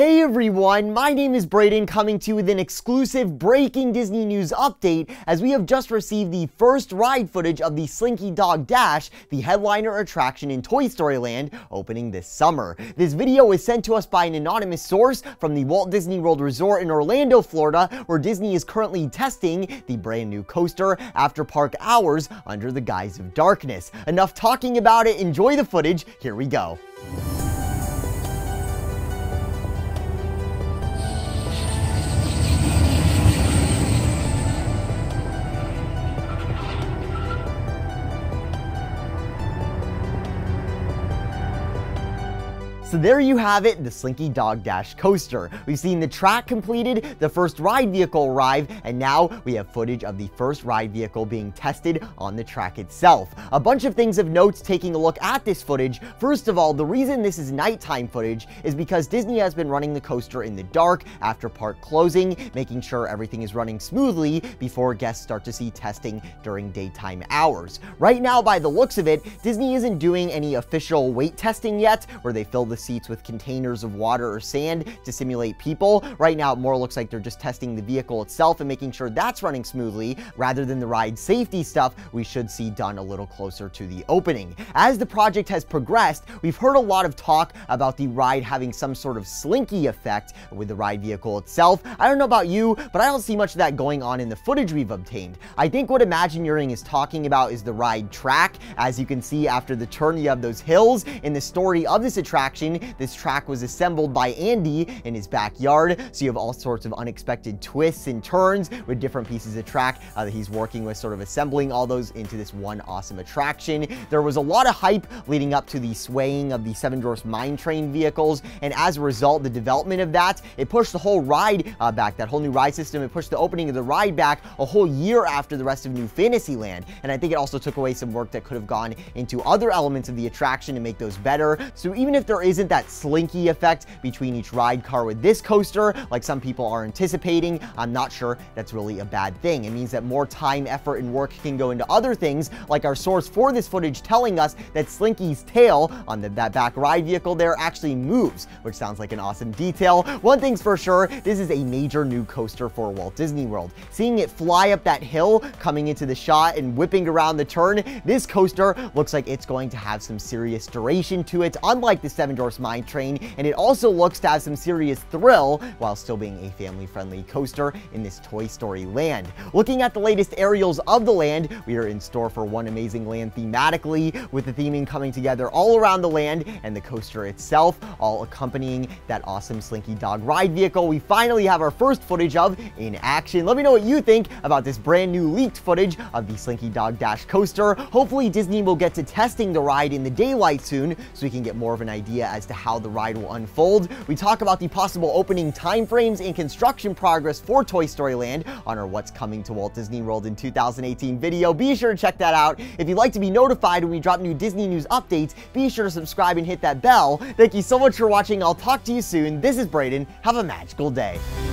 Hey everyone, my name is Brayden, coming to you with an exclusive breaking Disney news update, as we have just received the first ride footage of the Slinky Dog Dash, the headliner attraction in Toy Story Land, opening this summer. This video was sent to us by an anonymous source from the Walt Disney World Resort in Orlando, Florida, where Disney is currently testing the brand new coaster after park hours under the guise of darkness. Enough talking about it, enjoy the footage, here we go. So there you have it, the Slinky Dog Dash coaster. We've seen the track completed, the first ride vehicle arrive, and now we have footage of the first ride vehicle being tested on the track itself. A bunch of things of note taking a look at this footage. First of all, the reason this is nighttime footage is because Disney has been running the coaster in the dark after park closing, making sure everything is running smoothly before guests start to see testing during daytime hours. Right now, by the looks of it, Disney isn't doing any official weight testing yet, where they fill the seats with containers of water or sand to simulate people. Right now, it more looks like they're just testing the vehicle itself and making sure that's running smoothly, rather than the ride safety stuff we should see done a little closer to the opening. As the project has progressed, we've heard a lot of talk about the ride having some sort of slinky effect with the ride vehicle itself. I don't know about you, but I don't see much of that going on in the footage we've obtained. I think what Imagineering is talking about is the ride track. As you can see, after the turn, you have those hills. In the story of this attraction, this track was assembled by Andy in his backyard, so you have all sorts of unexpected twists and turns with different pieces of track that he's working with, sort of assembling all those into this one awesome attraction. There was a lot of hype leading up to the swaying of the Seven Dwarfs Mine Train vehicles, and as a result, the development of that, it pushed the whole ride back, that whole new ride system. It pushed the opening of the ride back a whole year after the rest of New Fantasyland, and I think it also took away some work that could have gone into other elements of the attraction to make those better. So even if there isn't that slinky effect between each ride car with this coaster, like some people are anticipating, I'm not sure that's really a bad thing. It means that more time, effort, and work can go into other things, like our source for this footage telling us that Slinky's tail on that back ride vehicle there actually moves, which sounds like an awesome detail. One thing's for sure, this is a major new coaster for Walt Disney World. Seeing it fly up that hill, coming into the shot, and whipping around the turn, this coaster looks like it's going to have some serious duration to it, unlike the Seven Dwarfs Mine Train, and it also looks to have some serious thrill while still being a family-friendly coaster in this Toy Story Land. Looking at the latest aerials of the land, we are in store for one amazing land thematically, with the theming coming together all around the land and the coaster itself, all accompanying that awesome Slinky Dog ride vehicle we finally have our first footage of in action. Let me know what you think about this brand new leaked footage of the Slinky Dog Dash coaster. Hopefully Disney will get to testing the ride in the daylight soon, so we can get more of an idea as to how the ride will unfold. We talk about the possible opening timeframes and construction progress for Toy Story Land on our What's Coming to Walt Disney World in 2018 video. Be sure to check that out. If you'd like to be notified when we drop new Disney news updates, be sure to subscribe and hit that bell. Thank you so much for watching. I'll talk to you soon. This is Brayden. Have a magical day.